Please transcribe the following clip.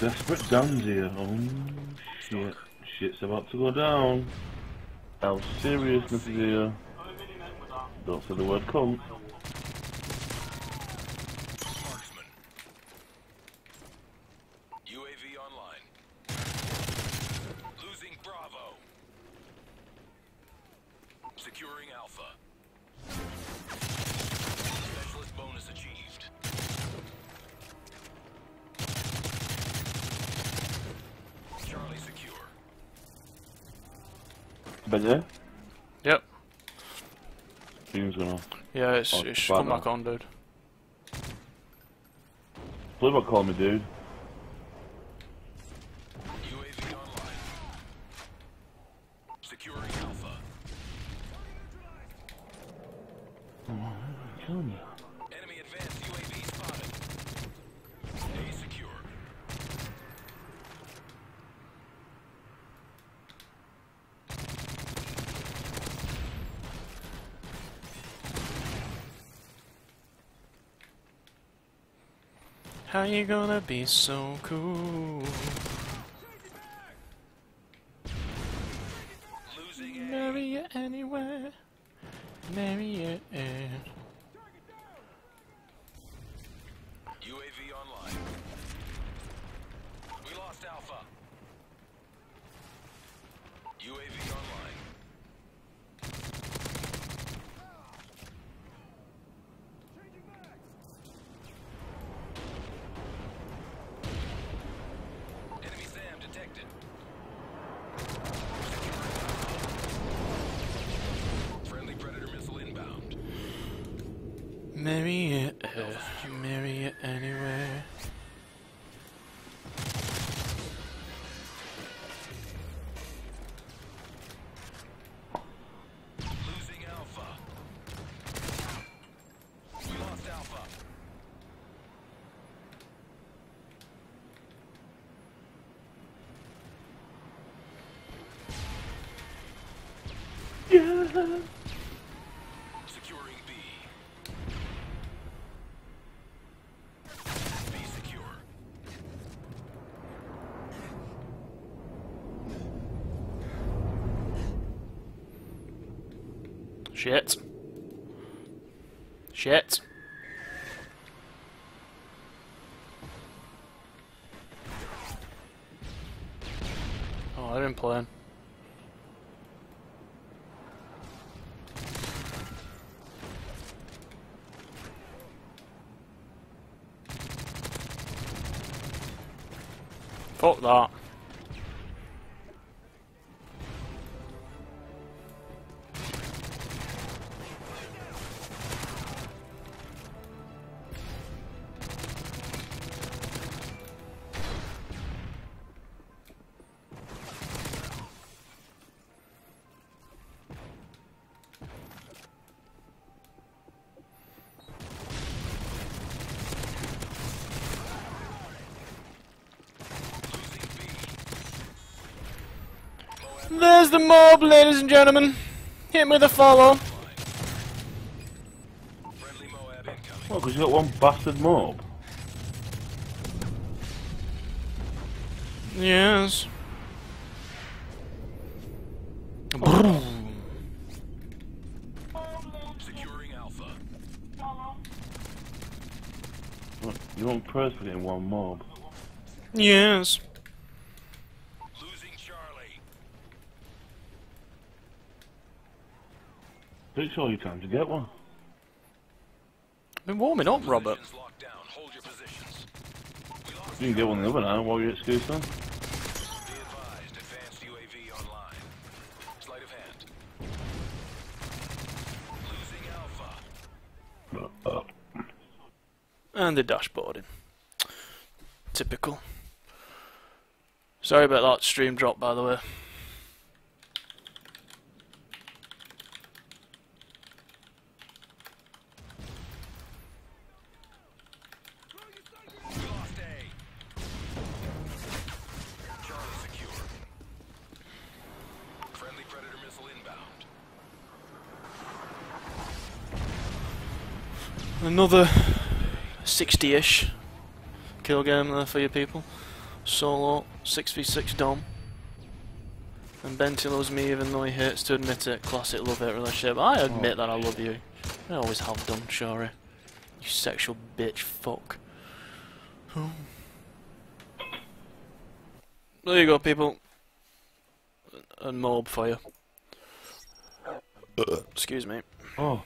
Desperate Dan's here. Oh shit. Shit's about to go down. How seriousness is here. Don't say the word cunt. UAV online. Losing Bravo. Securing Alpha. Specialist bonus achieved. Charlie secure. Better? Yep. Team's gonna. Yeah, it should come back on, dude. Play what call me, dude. Enemy advanced UAV spotted. Stay secure. How you gonna be so cool? Losing marry you anywhere. Marry you. UAV online. We lost Alpha. UAV online. Changing back. Enemy SAM detected. Friendly Predator missile inbound. Mary marry it anywhere. Losing Alpha. We lost Alpha. Yeah. Securing B. Shit. Shit. Oh, I didn't plan. Fuck that. There's the mob, ladies and gentlemen. Hit me with a follow. What, because you got one bastard mob? Yes. Securing Alpha. What, you want prayers for getting one mob? Yes. Takes all your time to get one. I've been warming up, Robert. You can get one another now. What were your excuses then? And the dashboarding. Typical. Sorry about that stream drop, by the way. Another 60-ish kill game there for you people. Solo, 6v6 Dom. And Benty loves me even though he hates to admit it. Classic love-hate relationship. I admit that I love you. I always have done, Shari. You sexual bitch fuck. There you go, people. And MOAB for you. Excuse me. Oh.